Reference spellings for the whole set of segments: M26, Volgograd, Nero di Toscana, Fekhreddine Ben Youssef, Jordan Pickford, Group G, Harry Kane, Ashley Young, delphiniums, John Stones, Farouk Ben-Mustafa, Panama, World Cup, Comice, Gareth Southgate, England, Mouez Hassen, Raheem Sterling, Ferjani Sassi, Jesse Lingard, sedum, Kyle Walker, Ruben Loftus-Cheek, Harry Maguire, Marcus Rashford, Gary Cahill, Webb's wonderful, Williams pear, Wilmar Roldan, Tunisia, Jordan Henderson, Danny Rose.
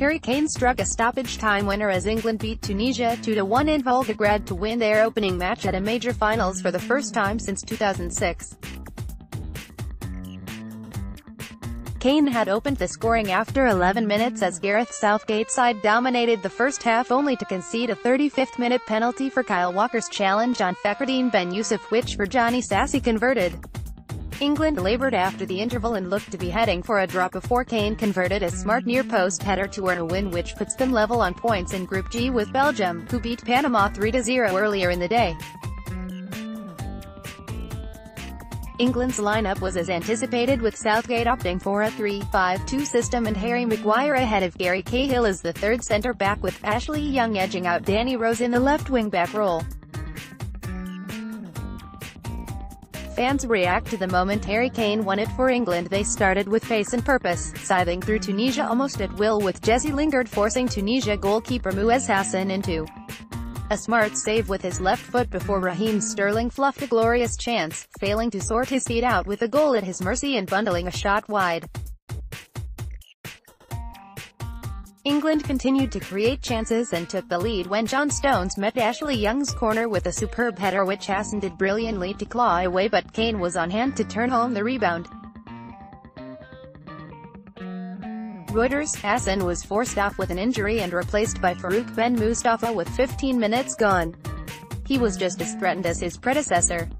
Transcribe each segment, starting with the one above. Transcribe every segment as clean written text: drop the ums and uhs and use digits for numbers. Harry Kane struck a stoppage-time winner as England beat Tunisia 2-1 in Volgograd to win their opening match at a major finals for the first time since 2006. Kane had opened the scoring after 11 minutes as Gareth Southgate's side dominated the first half only to concede a 35th-minute penalty for Kyle Walker's challenge on Fekhreddine Ben Youssef, which Ferjani Sassi converted. England laboured after the interval and looked to be heading for a draw before Kane converted a smart near-post header to earn a win, which puts them level on points in Group G with Belgium, who beat Panama 3-0 earlier in the day. England's lineup was as anticipated, with Southgate opting for a 3-5-2 system and Harry Maguire ahead of Gary Cahill as the third centre-back, with Ashley Young edging out Danny Rose in the left wing-back role. Fans react to the moment Harry Kane won it for England. They started with pace and purpose, scything through Tunisia almost at will, with Jesse Lingard forcing Tunisia goalkeeper Mouez Hassen into a smart save with his left foot before Raheem Sterling fluffed a glorious chance, failing to sort his seat out with a goal at his mercy and bundling a shot wide. England continued to create chances and took the lead when John Stones met Ashley Young's corner with a superb header, which Hassen did brilliantly to claw away, but Kane was on hand to turn home the rebound. Hassen was forced off with an injury and replaced by Farouk Ben-Mustafa with 15 minutes gone. He was just as threatened as his predecessor.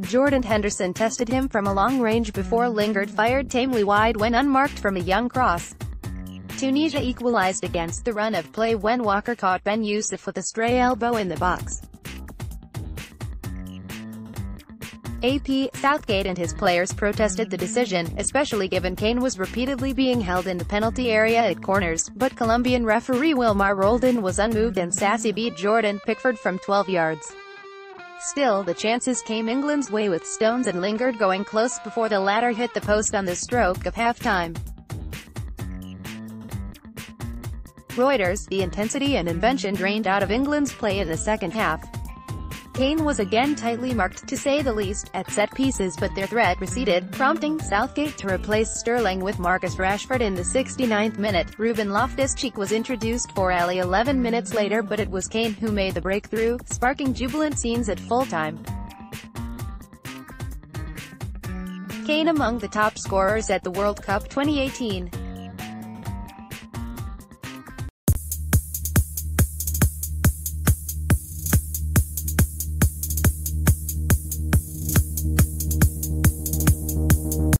Jordan Henderson tested him from a long range before Lingard fired tamely wide when unmarked from a young cross. Tunisia equalised against the run of play when Walker caught Ben Youssef with a stray elbow in the box. AP, Southgate and his players protested the decision, especially given Kane was repeatedly being held in the penalty area at corners, but Colombian referee Wilmar Roldan was unmoved and Sassi beat Jordan Pickford from 12 yards. Still, the chances came England's way, with Stones and Lingard going close before the latter hit the post on the stroke of half-time. Reuters: the intensity and invention drained out of England's play in the second half. Kane was again tightly marked, to say the least, at set pieces, but their threat receded, prompting Southgate to replace Sterling with Marcus Rashford in the 69th minute. Ruben Loftus-Cheek was introduced for Ali 11 minutes later, but it was Kane who made the breakthrough, sparking jubilant scenes at full-time. Kane among the top scorers at the World Cup 2018.